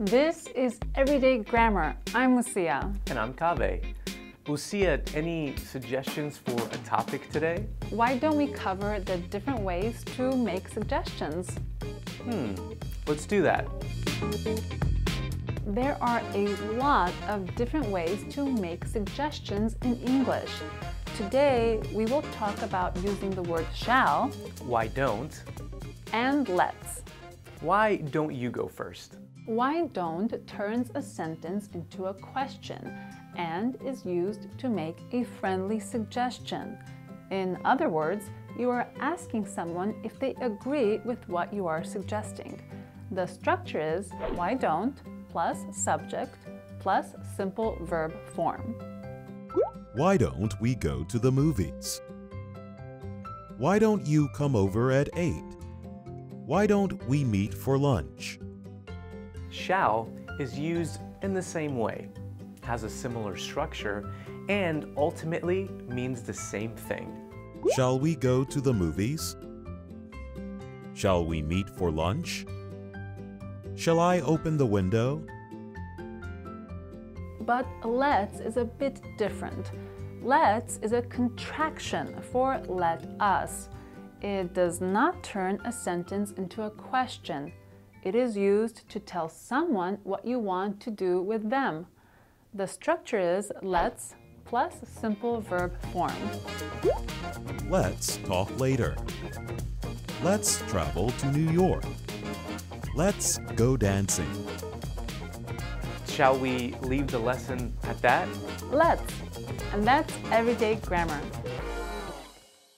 This is Everyday Grammar. I'm Lucia. And I'm Kaveh. Lucia, any suggestions for a topic today? Why don't we cover the different ways to make suggestions? Let's do that. There are a lot of different ways to make suggestions in English. Today, we will talk about using the word shall, why don't, and let's. Why don't you go first? Why don't turns a sentence into a question and is used to make a friendly suggestion. In other words, you are asking someone if they agree with what you are suggesting. The structure is why don't plus subject plus simple verb form. Why don't we go to the movies? Why don't you come over at 8? Why don't we meet for lunch? Shall is used in the same way, has a similar structure, and ultimately means the same thing. Shall we go to the movies? Shall we meet for lunch? Shall I open the window? But let's is a bit different. Let's is a contraction for let us. It does not turn a sentence into a question. It is used to tell someone what you want to do with them. The structure is let's plus simple verb form. Let's talk later. Let's travel to New York. Let's go dancing. Shall we leave the lesson at that? Let's. And that's Everyday Grammar.